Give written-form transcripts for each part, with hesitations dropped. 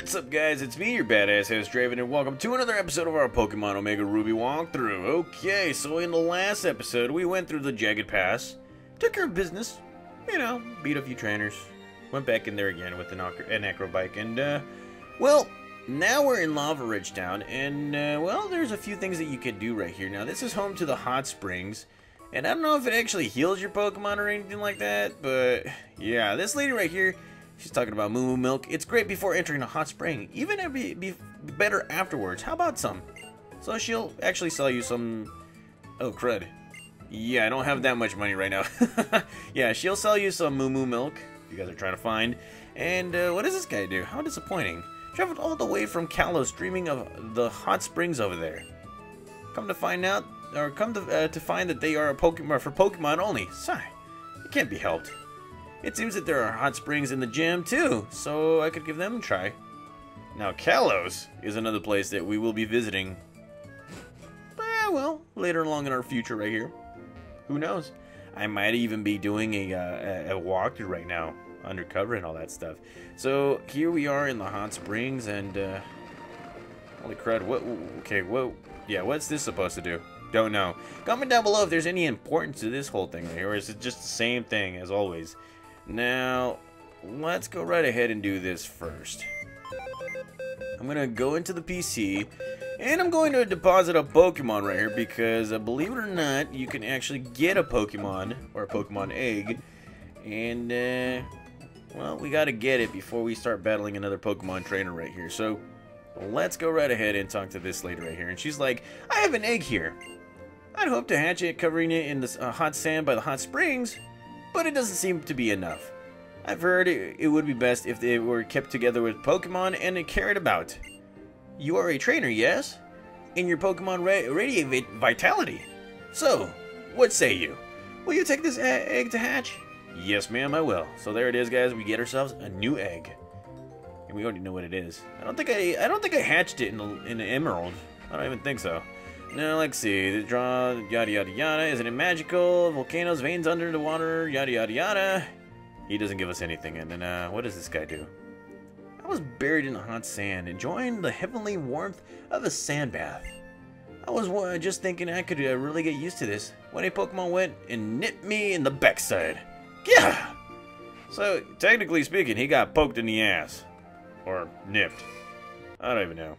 What's up, guys? It's me, your badass host, Draven, and welcome to another episode of our Pokemon Omega Ruby walkthrough. Okay, so in the last episode, we went through the Jagged Pass, took care of business, you know, beat a few trainers, went back in there again with an acro bike, and, well, now we're in Lavaridge Town, and, well, there's a few things that you can do right here. Now, this is home to the hot springs, and I don't know if it actually heals your Pokemon or anything like that, but, yeah, this lady right here, she's talking about Moomoo Milk. It's great before entering a hot spring. Even it'd be better afterwards. How about some? So she'll actually sell you some... Oh, crud. Yeah, I don't have that much money right now. Yeah, she'll sell you some Moomoo Milk, if you guys are trying to find. And what does this guy do? How disappointing. Traveled all the way from Kalos, dreaming of the hot springs over there. Come to find out... Or come to find that they are a Pokemon for Pokemon only. Sigh. It can't be helped. It seems that there are hot springs in the gym, too, so I could give them a try. Now, Kalos is another place that we will be visiting. Well, later along in our future right here. Who knows? I might even be doing a walkthrough right now, undercover and all that stuff. So, here we are in the hot springs, and, holy crud, what's this supposed to do? Don't know. Comment down below if there's any importance to this whole thing right here, or is it just the same thing as always? Now, let's go right ahead and do this first. I'm going to go into the PC, and I'm going to deposit a Pokemon right here, because believe it or not, you can actually get a Pokemon, or a Pokemon egg, and, well, we got to get it before we start battling another Pokemon trainer right here, so let's go right ahead and talk to this lady right here, and she's like, I have an egg here. I'd hope to hatch it, covering it in the hot sand by the hot springs, but it doesn't seem to be enough. I've heard it would be best if they were kept together with Pokemon and carried about. You are a trainer, yes? And your Pokemon radiate vitality. So, what say you? Will you take this egg to hatch? Yes, ma'am, I will. So there it is, guys. We get ourselves a new egg, and we already know what it is. I don't think I hatched it in the Emerald. I don't even think so. Now, let's see, the draw, yada yada yada, isn't it magical, volcanoes, veins under the water, yada yada yada. He doesn't give us anything, and then, what does this guy do? I was buried in the hot sand, enjoying the heavenly warmth of a sand bath. I was just thinking I could really get used to this, when a Pokemon went and nipped me in the backside. Yeah. So, technically speaking, he got poked in the ass. Or nipped. I don't even know.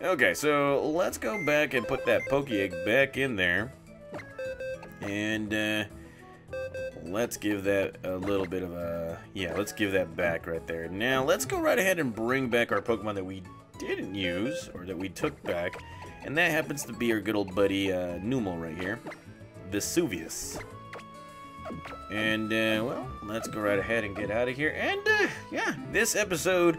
Okay, so let's go back and put that Poke-Egg back in there. And, let's give that a little bit of a... Yeah, let's give that back right there. Now, let's go right ahead and bring back our Pokemon that we didn't use, or that we took back. And that happens to be our good old buddy, Numel right here. Vesuvius. And, well, let's go right ahead and get out of here. And, yeah, this episode...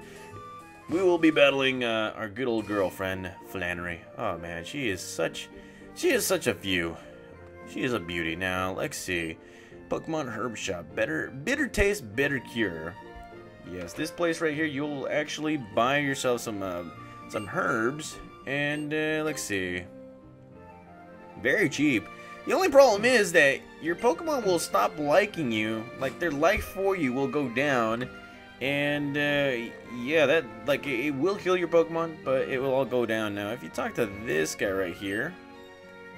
we will be battling our good old girlfriend, Flannery. Oh man, she is such a view. She is a beauty. Now, let's see. Pokemon Herb Shop. Bitter taste, bitter cure. Yes, this place right here, you'll actually buy yourself some herbs. And let's see. Very cheap. The only problem is that your Pokemon will stop liking you. Like, their life for you will go down. And, yeah, that, like, it will kill your Pokemon, but it will all go down now. If you talk to this guy right here,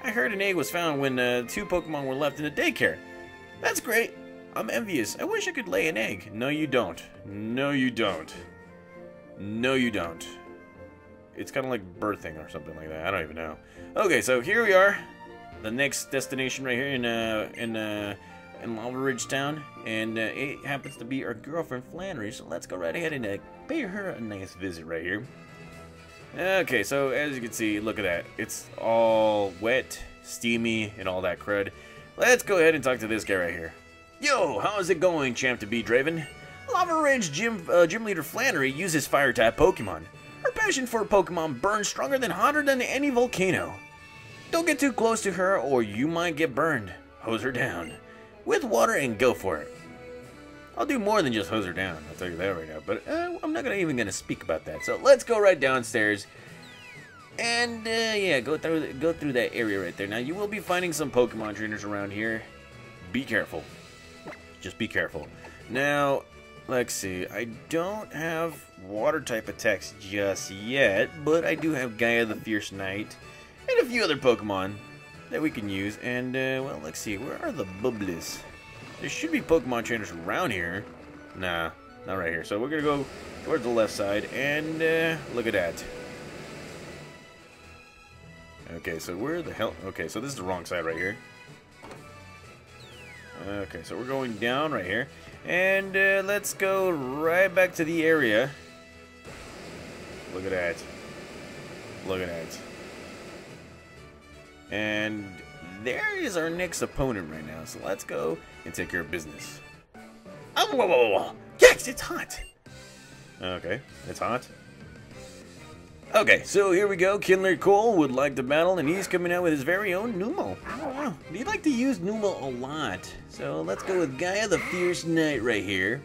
I heard an egg was found when 2 Pokemon were left in the daycare. That's great. I'm envious. I wish I could lay an egg. No, you don't. No, you don't. No, you don't. It's kind of like birthing or something like that. I don't even know. Okay, so here we are. The next destination right here in Lavaridge Town, and it happens to be our girlfriend Flannery, so let's go right ahead and pay her a nice visit right here. Okay, so as you can see, look at that. It's all wet, steamy, and all that crud. Let's go ahead and talk to this guy right here. Yo, how's it going, champ-to-be Draven? Lavaridge Gym Leader Flannery uses Fire-type Pokemon. Her passion for Pokemon burns stronger than hotter than any volcano. Don't get too close to her or you might get burned. Hose her down with water and go for it. I'll do more than just hose her down, I'll tell you that right now, but I'm not even gonna speak about that. So let's go right downstairs and yeah, go through that area right there. Now you will be finding some Pokemon trainers around here. Be careful, just be careful. Now let's see, I don't have water-type attacks just yet, but I do have Gaia the Fierce Knight and a few other Pokemon that we can use. And, well, let's see. Where are the Bubblies? There should be Pokemon trainers around here. Nah, not right here. So we're going to go towards the left side, and look at that. Okay, so where the hell... Okay, so this is the wrong side right here. Okay, so we're going down right here. And let's go right back to the area. Look at that. Look at that. And there is our next opponent right now. So let's go and take care of business. Oh, whoa, whoa, whoa. Yes, it's hot. Okay, it's hot. Okay, so here we go. Kindler Cole would like to battle, and he's coming out with his very own Numel. Wow, he'd like to use Numel a lot. So let's go with Gaia the Fierce Knight right here.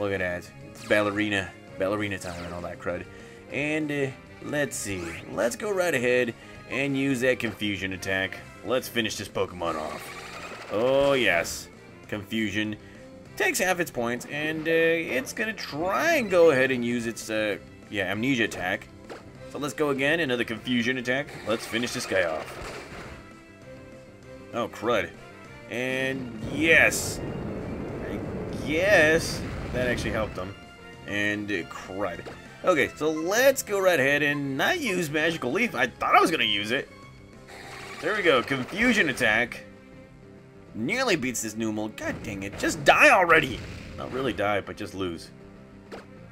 Look at that. It's ballerina. Ballerina time and all that crud. And let's see. Let's go right ahead and use that confusion attack. Let's finish this Pokemon off. Oh, yes. Confusion. Takes half its points, and it's going to try and go ahead and use its... yeah, amnesia attack. So let's go again, another confusion attack. Let's finish this guy off. Oh, crud. And yes. I guess that actually helped him. And crud. Okay, so let's go right ahead and not use Magical Leaf. I thought I was going to use it. There we go, confusion attack. Nearly beats this Numel. God dang it, just die already. Not really die, but just lose.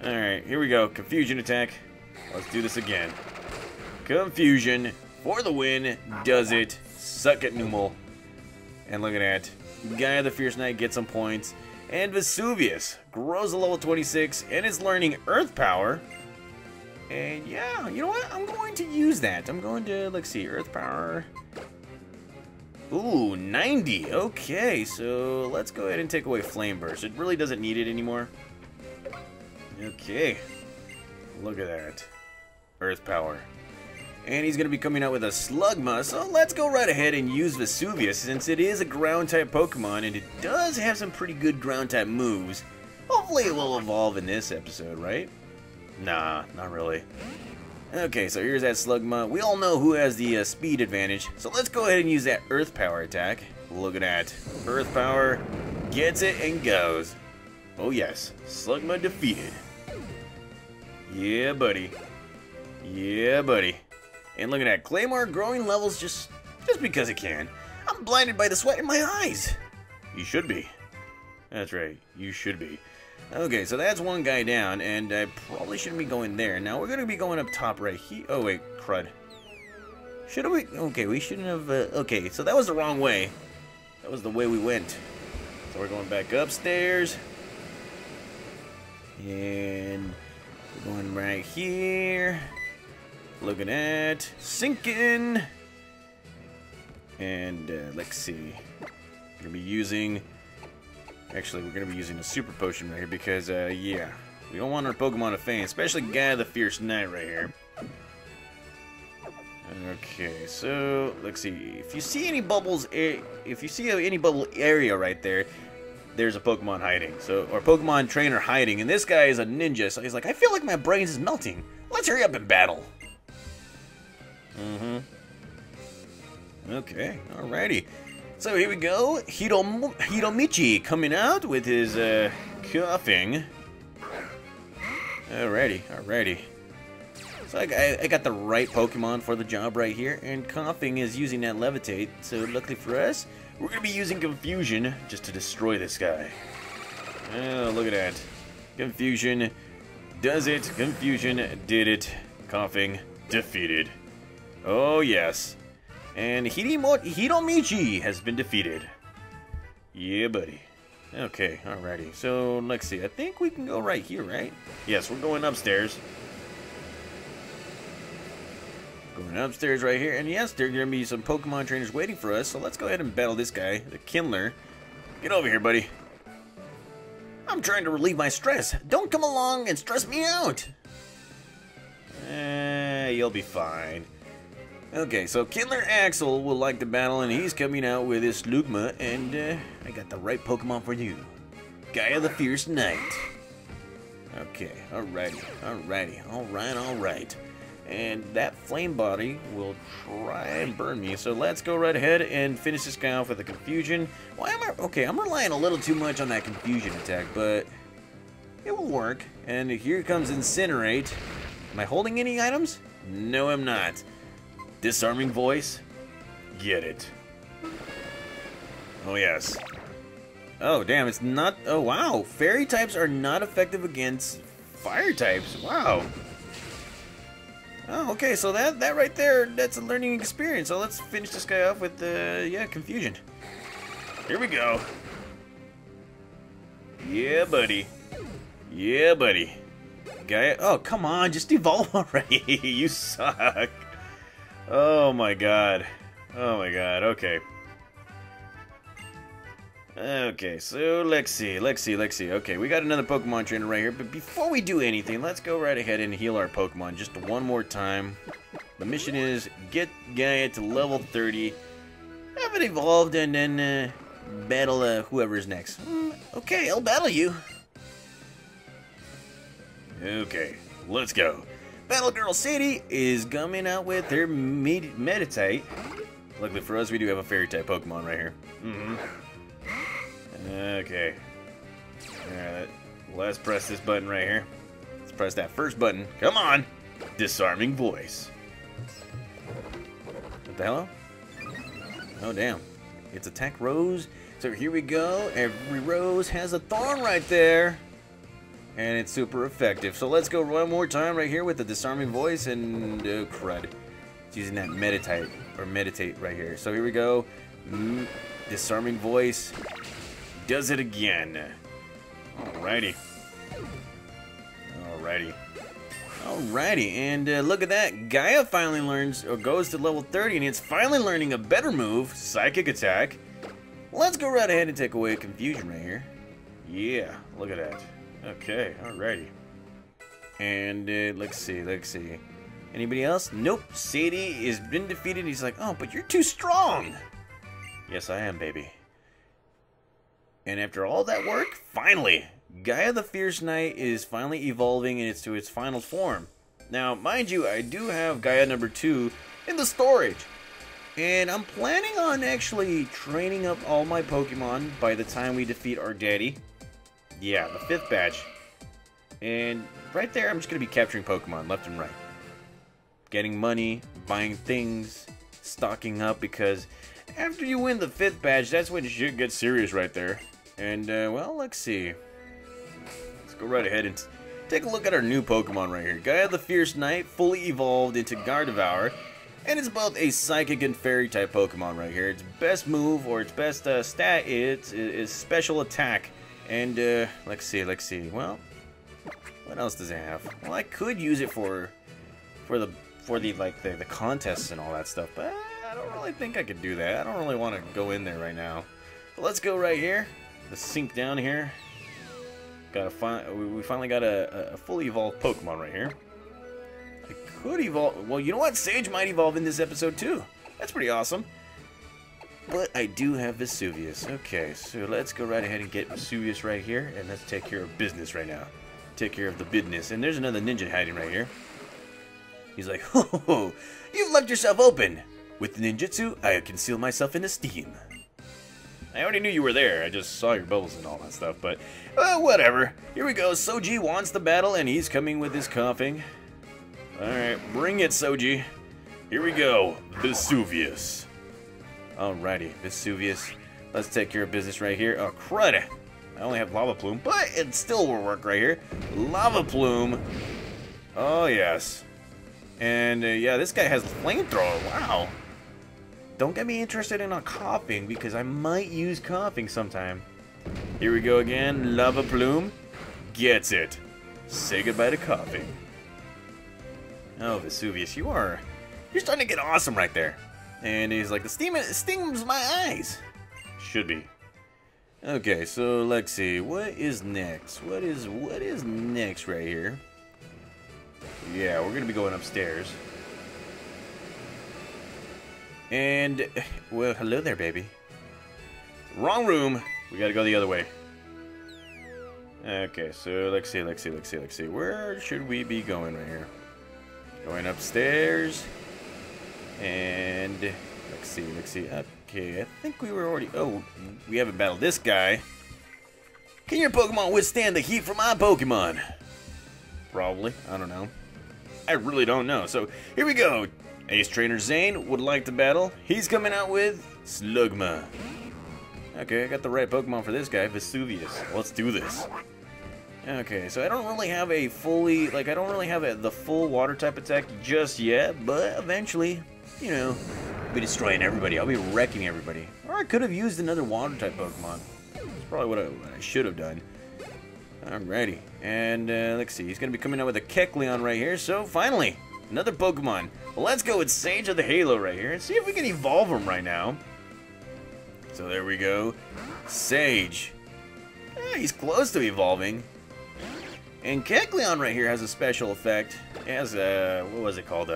Alright, here we go. Confusion attack. Let's do this again. Confusion for the win. Does it. Suck it, Numel. And look at that. Gaia the Fierce Knight gets some points. And Vesuvius grows to level 26 and is learning Earth Power. And yeah, you know what? I'm going to use that. I'm going to, let's see, Earth Power. Ooh, 90. Okay, so let's go ahead and take away Flame Burst. It really doesn't need it anymore. Okay, look at that. Earth Power. And he's going to be coming out with a Slugma, so let's go right ahead and use Vesuvius since it is a ground-type Pokemon and it does have some pretty good ground-type moves. Hopefully it will evolve in this episode, right? Nah, not really. Okay, so here's that Slugma. We all know who has the speed advantage, so let's go ahead and use that Earth Power attack. Look at that. Earth Power gets it and goes. Oh yes, Slugma defeated. Yeah, buddy. Yeah, buddy. And look at that. Claymore growing levels just because it can. I'm blinded by the sweat in my eyes. You should be. That's right. You should be. Okay, so that's one guy down, and I probably shouldn't be going there. Now, we're going to be going up top right here. Oh, wait. Crud. Should we? Okay, we shouldn't have... okay, so that was the wrong way. That was the way we went. So we're going back upstairs. And... we're going right here. Looking at sinking. And let's see. We're gonna be using. Actually, we're gonna be using a super potion right here because yeah, we don't want our Pokemon to faint, especially Gaia the Fierce Knight right here. Okay, so let's see. If you see any bubbles, if you see any bubble area right there. There's a Pokemon hiding, so or Pokemon trainer hiding, and this guy is a ninja, so he's like, I feel like my brains is melting. Let's hurry up and battle. Okay, alrighty. So here we go. Hiromichi coming out with his Koffing. Alrighty, alrighty. So I got the right Pokemon for the job right here, and Koffing is using that Levitate. So luckily for us. We're going to be using Confusion just to destroy this guy. Oh, look at that. Confusion does it. Confusion did it. Koffing defeated. Oh, yes. And Hiromichi has been defeated. Yeah, buddy. Okay, alrighty. So, let's see. I think we can go right here, right? Yes, we're going upstairs. Going upstairs right here, and yes, there are going to be some Pokemon trainers waiting for us, so let's go ahead and battle this guy, the Kindler. Get over here, buddy. I'm trying to relieve my stress. Don't come along and stress me out. You'll be fine. Okay, so Kindler Axel will like to battle, and he's coming out with his Lugma, and I got the right Pokemon for you. Gaia the Fierce Knight. Okay, alright. And that flame body will try and burn me, so let's go right ahead and finish this guy off with a confusion. Why am I... Okay, I'm relying a little too much on that confusion attack, but it will work. And here comes Incinerate. Am I holding any items? No, I'm not. Disarming voice? Get it. Oh, yes. Oh, damn, it's not... Oh, wow. Fairy types are not effective against fire types. Wow. Oh, okay, so that right there, that's a learning experience. So let's finish this guy off with, yeah, confusion. Here we go. Yeah, buddy. Yeah, buddy. Gaia, oh, come on, just evolve already. You suck. Oh, my God. Oh, my God, okay. Okay, so let's see. Okay, we got another Pokemon trainer right here, but before we do anything, let's go right ahead and heal our Pokemon just one more time. The mission is get Gaia to level 30, have it evolved, and then battle whoever's next. Okay, I'll battle you. Okay, let's go. Battle Girl Sadie is coming out with her Meditate. Luckily for us, we do have a Fairy-type Pokemon right here. Mm-hmm. Okay. Alright, let's press this button right here. Let's press that first button. Come on! Disarming voice. What the hell? Oh, damn. It's attack rose. So here we go. Every rose has a thorn right there. And it's super effective. So let's go one more time right here with the disarming voice and... Oh, crud. It's using that meditate right here. So here we go. Disarming voice. Does it again. Alrighty, and look at that. Gaia finally learns, or goes to level 30, and it's finally learning a better move, Psychic Attack. Let's go right ahead and take away confusion right here. Yeah, look at that. Okay, alrighty. And let's see. Anybody else? Nope, Sadie has been defeated. He's like, oh, but you're too strong. Yes, I am, baby. And after all that work, finally, Gaia the Fierce Knight is finally evolving and it's to its final form. Now, mind you, I do have Gaia number 2 in the storage. And I'm planning on actually training up all my Pokemon by the time we defeat our daddy. Yeah, the 5th batch. And right there, I'm just going to be capturing Pokemon left and right. Getting money, buying things, stocking up, because after you win the 5th badge, that's when shit gets serious right there. And, well, let's see. Let's go right ahead and take a look at our new Pokemon right here. Gaia the Fierce Knight fully evolved into Gardevoir. And it's both a Psychic and Fairy-type Pokemon right here. Its best move, or its best stat is Special Attack. And, let's see. Well, what else does it have? Well, I could use it for the contests and all that stuff, but... I don't really think I could do that. I don't really want to go in there right now. But let's go right here. Let's sink down here. We finally got a fully evolved Pokemon right here. I could evolve. Well, you know what? Sage might evolve in this episode too. That's pretty awesome. But I do have Vesuvius. Okay, so let's go right ahead and get Vesuvius right here, and let's take care of business right now. Take care of the business. And there's another ninja hiding right here. He's like, "Oh, you've left yourself open. With ninjutsu, I conceal myself in esteem." I already knew you were there, I just saw your bubbles and all that stuff, but whatever. Here we go, Soji wants the battle, and he's coming with his Koffing. Alright, bring it, Soji. Here we go, Vesuvius. Alrighty, Vesuvius. Let's take care of business right here. Oh, crud! I only have Lava Plume, but it still will work right here. Lava Plume. Oh, yes. And, yeah, this guy has Flamethrower, wow. Don't get me interested in a Koffing, because I might use Koffing sometime. Here we go again. Lava Plume gets it. Say goodbye to Koffing. Oh, Vesuvius, you're starting to get awesome right there. And he's like, the steam stings my eyes. Should be. Okay, so let's see. What is next? What is next right here? Yeah, we're gonna be going upstairs. And, well, hello there, baby. Wrong room. We gotta go the other way. Okay, so let's see. Where should we be going right here? Going upstairs. And let's see. Okay, I think we were already... Oh, we haven't battled this guy. Can your Pokemon withstand the heat from my Pokemon? Probably. I don't know. I really don't know. So, here we go. Ace Trainer Zane would like to battle. He's coming out with Slugma. Okay, I got the right Pokemon for this guy, Vesuvius. Let's do this. Okay, so I don't really have a fully... Like, I don't really have the full Water-type attack just yet, but eventually, you know, I'll be destroying everybody. I'll be wrecking everybody. Or I could have used another Water-type Pokemon. That's probably what I should have done. Alrighty. And, let's see. He's going to be coming out with a Kecleon right here, so finally, another Pokemon. Well, let's go with Sage of the Halo right here and see if we can evolve him right now. So there we go. Sage. Yeah, he's close to evolving. And Kecleon right here has a special effect. It has a... What was it called?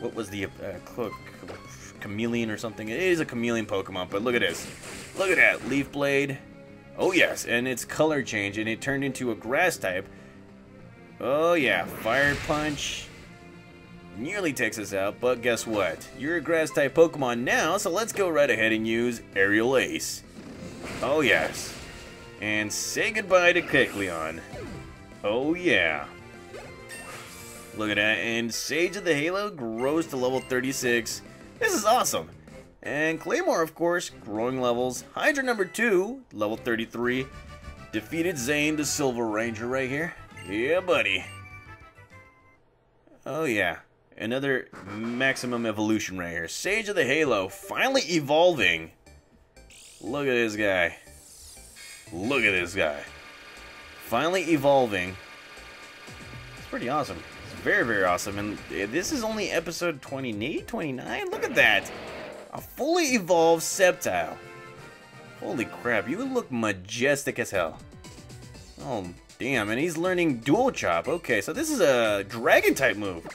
What was the... chameleon or something? It is a chameleon Pokemon, but look at this. Look at that. Leaf Blade. Oh, yes. And its color change, and it turned into a grass type. Oh, yeah. Fire Punch. Nearly takes us out, but guess what? You're a grass-type Pokemon now, so let's go right ahead and use Aerial Ace. Oh, yes. And say goodbye to Kecleon. Oh, yeah. Look at that. And Sage of the Halo grows to level 36. This is awesome. And Claymore, of course, growing levels. Hydra number 2, level 33. Defeated Zane, the Silver Ranger right here. Yeah, buddy. Oh, yeah. Another maximum evolution right here. Sage of the Halo finally evolving. Look at this guy. Look at this guy. Finally evolving. It's pretty awesome. It's very, very awesome. And this is only episode 28, 29. Look at that. A fully evolved Sceptile. Holy crap. You look majestic as hell. Oh, damn. And he's learning Dual Chop. Okay, so this is a Dragon-type move.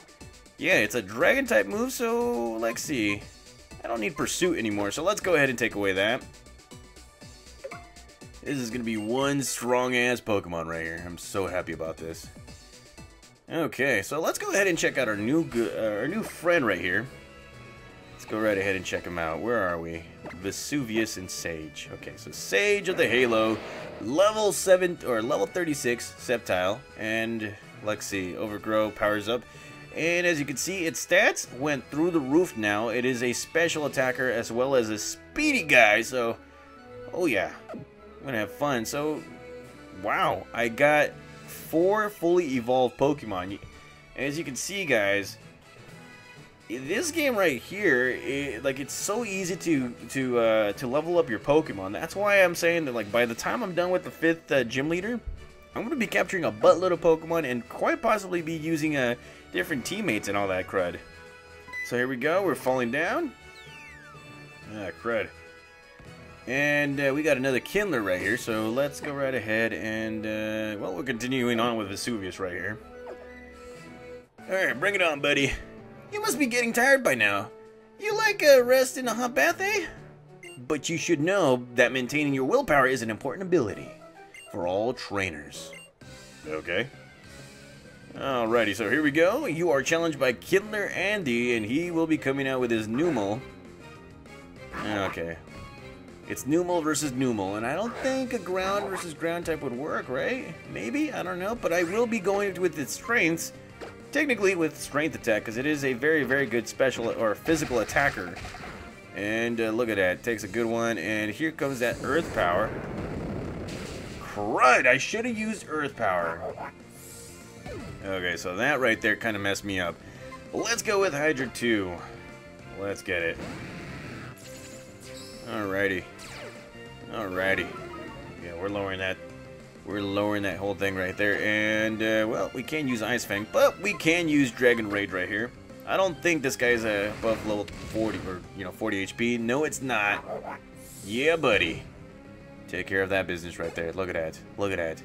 Yeah, it's a Dragon-type move, so let's see. I don't need Pursuit anymore, so let's go ahead and take away that. This is going to be one strong-ass Pokemon right here. I'm so happy about this. Okay, so let's go ahead and check out our new friend right here. Let's go right ahead and check him out. Where are we? Vesuvius and Sage. Okay, so Sage of the Halo, level 7 or level 36 Sceptile, and let's see, Overgrow powers up. And as you can see, its stats went through the roof now. It is a special attacker as well as a speedy guy, so... Oh, yeah. I'm gonna have fun. So, wow. I got 4 fully evolved Pokemon. As you can see, guys, this game right here, it's so easy to level up your Pokemon. That's why I'm saying that, like, by the time I'm done with the 5th gym leader, I'm gonna be capturing a buttload of Pokemon and quite possibly be using a... different teammates and all that crud. So here we go. We're falling down. Ah, crud. And we got another Kindler right here. So let's go right ahead and, well, we're continuing on with Vesuvius right here. Alright, bring it on, buddy. You must be getting tired by now. You like a rest in a hot bath, eh? But you should know that maintaining your willpower is an important ability for all trainers. Okay. Alrighty, so here we go. You are challenged by Kindler Andy, and he will be coming out with his Numel. Okay. It's Numel versus Numel, and I don't think a ground versus ground type would work, right? Maybe? I don't know, but I will be going with its strengths. Technically with strength attack, because it is a very, very good special or physical attacker. And look at that. Takes a good one, and here comes that Earth Power. Crud! I should have used Earth Power. Okay, so that right there kind of messed me up. But let's go with Hydra 2. Let's get it. Alrighty. Alrighty. Yeah, we're lowering that. We're lowering that whole thing right there. And, well, we can use Ice Fang, but we can use Dragon Raid right here. I don't think this guy's above level 40 or, you know, 40 HP. No, it's not. Yeah, buddy. Take care of that business right there. Look at that. Look at that.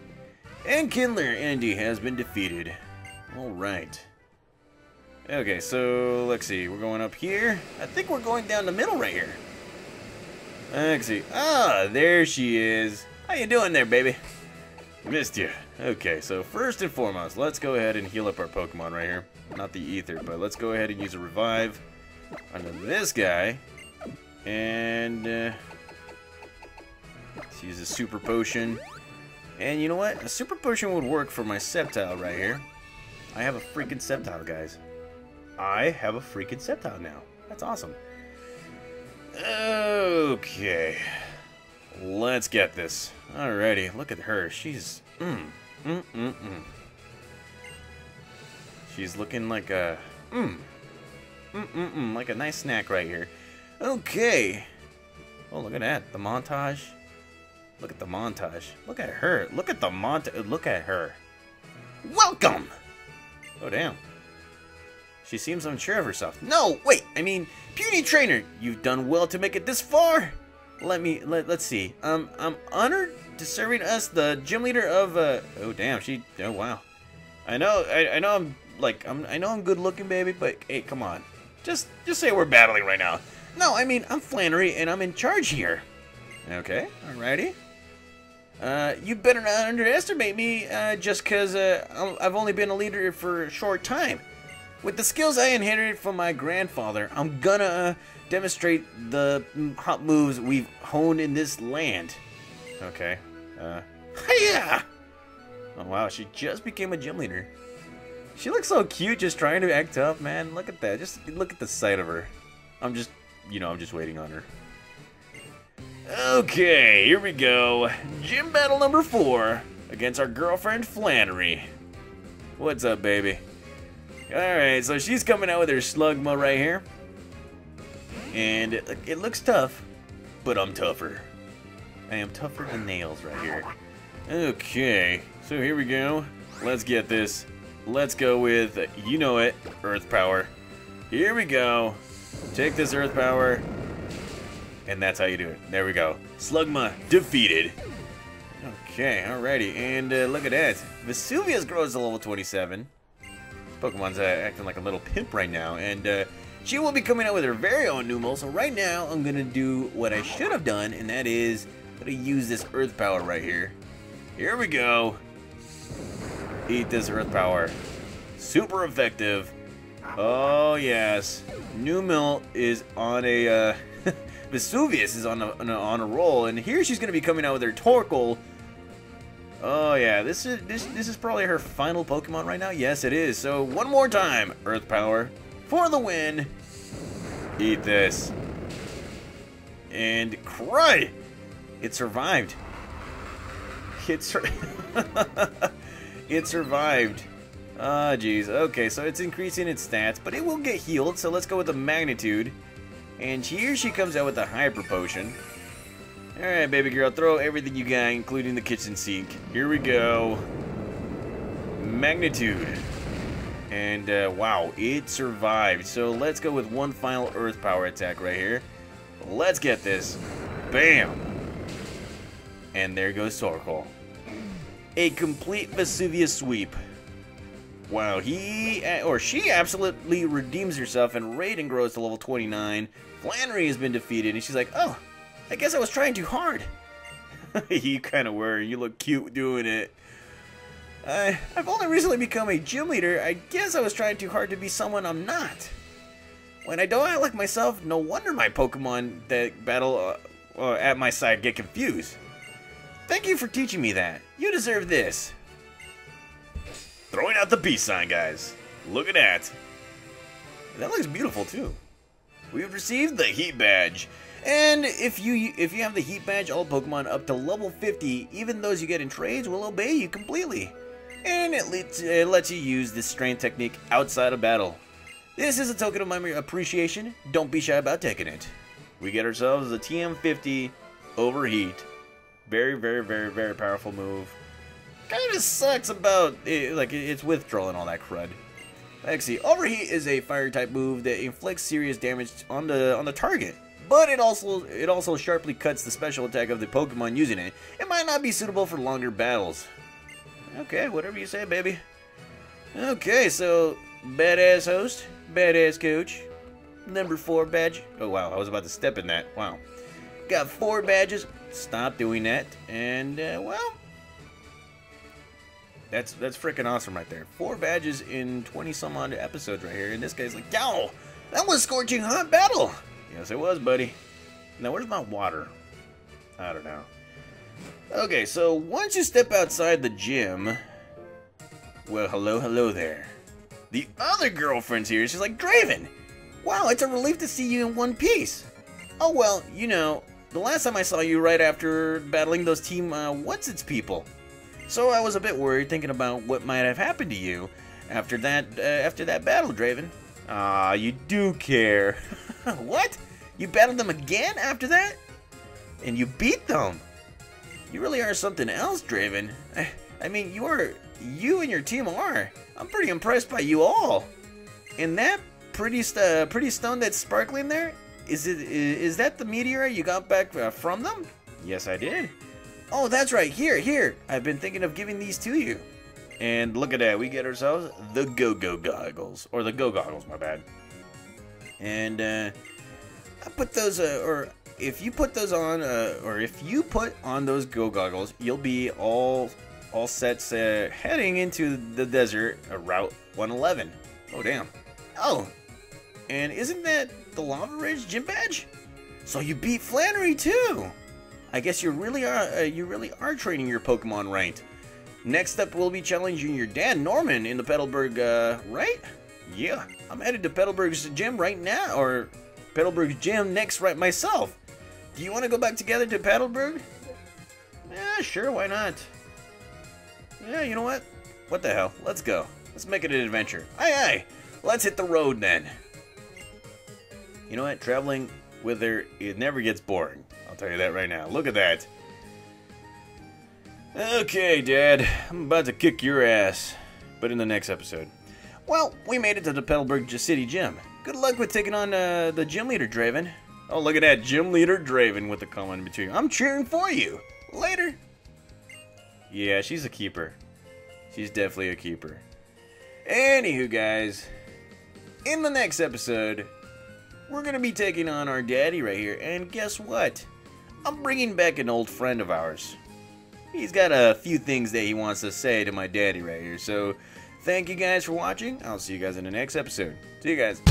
And Kindler Andy has been defeated. Alright. Okay, so let's see. We're going up here. I think we're going down the middle right here. Let's see. Ah, there she is. How you doing there, baby? Missed you. Okay, so first and foremost, let's go ahead and heal up our Pokemon right here. Not the ether, but let's go ahead and use a revive on this guy. And let's use a super potion. And you know what? A super potion would work for my Sceptile right here. I have a freaking Sceptile, guys. I have a freaking Sceptile now. That's awesome. Okay. Let's get this. Alrighty, look at her. She's She's looking like a like a nice snack right here. Okay. Oh, look at that. The montage. Look at the montage. Look at her. Look at the montage. Look at her. Welcome. Oh damn. She seems unsure of herself. No, wait. I mean, Puny Trainer, you've done well to make it this far. Let's see. I'm honored to serving us the gym leader of oh damn, oh wow. I know I'm good looking, baby, but hey, come on. Just say we're battling right now. No, I mean, I'm Flannery and I'm in charge here. Okay, alrighty. You better not underestimate me just because I've only been a leader for a short time. With the skills I inherited from my grandfather, I'm gonna demonstrate the hot moves we've honed in this land. Okay. Yeah. Oh wow, she just became a gym leader. She looks so cute, just trying to act tough, man. Look at that. Just look at the sight of her. I'm just waiting on her. Okay, here we go. Gym battle number 4 against our girlfriend Flannery. What's up, baby? Alright, so she's coming out with her Slugma right here. And it looks tough, but I'm tougher. I am tougher than nails right here. Okay, so here we go. Let's get this. Let's go with, you know it, Earth Power. Here we go. Take this Earth Power. And that's how you do it. There we go. Slugma defeated. Okay, alrighty. And look at that. Vesuvius grows to level 27. Pokemon's acting like a little pimp right now, and she will be coming out with her very own Numel, so right now I'm gonna do what I should have done, and that is I'm gonna use this Earth Power right here. Here we go. Eat this Earth Power. Super effective. Oh yes. Numel is on a Vesuvius is on a roll, and here she's gonna be coming out with her Torkoal. Oh yeah, this is probably her final Pokemon right now. Yes, it is. So one more time, Earth Power for the win. Eat this. And cry. It survived. It survived. Ah, jeez. Okay, so it's increasing its stats, but it will get healed. So let's go with the magnitude. And here she comes out with a Hyper Potion. Alright, baby girl, throw everything you got, including the kitchen sink. Here we go. Magnitude. And, wow, it survived. So let's go with one final Earth Power attack right here. Let's get this. Bam! And there goes Torkoal. A complete Vesuvius sweep. Wow, he, or she absolutely redeems herself, and Raiden grows to level 29. Flannery has been defeated, and she's like, oh, I guess I was trying too hard. You kind of were. You look cute doing it. I've only recently become a gym leader. I guess I was trying too hard to be someone I'm not. When I don't act like myself, no wonder my Pokemon that battle at my side get confused. Thank you for teaching me that. You deserve this. Throwing out the peace sign, guys. Look at that. That looks beautiful, too. We've received the Heat Badge. And if you have the Heat Badge, all Pokemon up to level 50, even those you get in trades, will obey you completely. And it lets you use this strength technique outside of battle. This is a token of my appreciation. Don't be shy about taking it. We get ourselves a TM50 Overheat. Very, very, very, very powerful move. Kind of sucks about it, like its withdrawal and all that crud. Let's see. Overheat is a fire type move that inflicts serious damage on the target. But it also sharply cuts the special attack of the Pokemon using it. It might not be suitable for longer battles. Okay, whatever you say, baby. Okay, so badass host, badass coach, number 4 badge. Oh wow, I was about to step in that. Wow, got 4 badges. Stop doing that. And well, That's freaking awesome right there. 4 badges in 20-some-odd episodes right here. And this guy's like, yo, that was a scorching hot battle. Yes, it was, buddy. Now, where's my water? I don't know. Okay, so once you step outside the gym... Well, hello, hello there. The other girlfriend's here. She's like, Draven, wow, it's a relief to see you in one piece. Oh, well, you know, the last time I saw you right after battling those Team What's-Its people. So I was a bit worried thinking about what might have happened to you after that battle, Draven. Ah, you do care. What? You battled them again after that? And you beat them. You really are something else, Draven. I mean, you and your team are. I'm pretty impressed by you all. And that pretty stone that's sparkling there, is that the meteorite you got back from them? Yes, I did. Oh, that's right. Here. I've been thinking of giving these to you. And look at that. We get ourselves the Go-Go Goggles. Or the Go-Goggles, my bad. And I put those, or if you put those on, or if you put on those Go-Goggles, you'll be all sets heading into the desert, Route 111. Oh, damn. Oh, and isn't that the Lavaridge Gym Badge? So you beat Flannery, too. I guess you really are training your Pokemon right. Next up, we'll be challenging your dad, Norman, in the Petalburg, right? Yeah, I'm headed to Petalburg's gym right now, or Petalburg's gym next right myself. Do you want to go back together to Petalburg? Yeah, sure, why not? Yeah, you know what? What the hell? Let's go. Let's make it an adventure. Aye. Let's hit the road then. You know what? Traveling with her, it never gets boring. I'll tell you that right now. Look at that. Okay, Dad. I'm about to kick your ass. But in the next episode. Well, we made it to the Petalburg City Gym. Good luck with taking on the Gym Leader, Draven. Oh, look at that. Gym Leader Draven with the comment between. I'm cheering for you. Later. Yeah, she's a keeper. She's definitely a keeper. Anywho, guys. In the next episode... We're going to be taking on our daddy right here, and guess what? I'm bringing back an old friend of ours. He's got a few things that he wants to say to my daddy right here, so thank you guys for watching. I'll see you guys in the next episode. See you guys.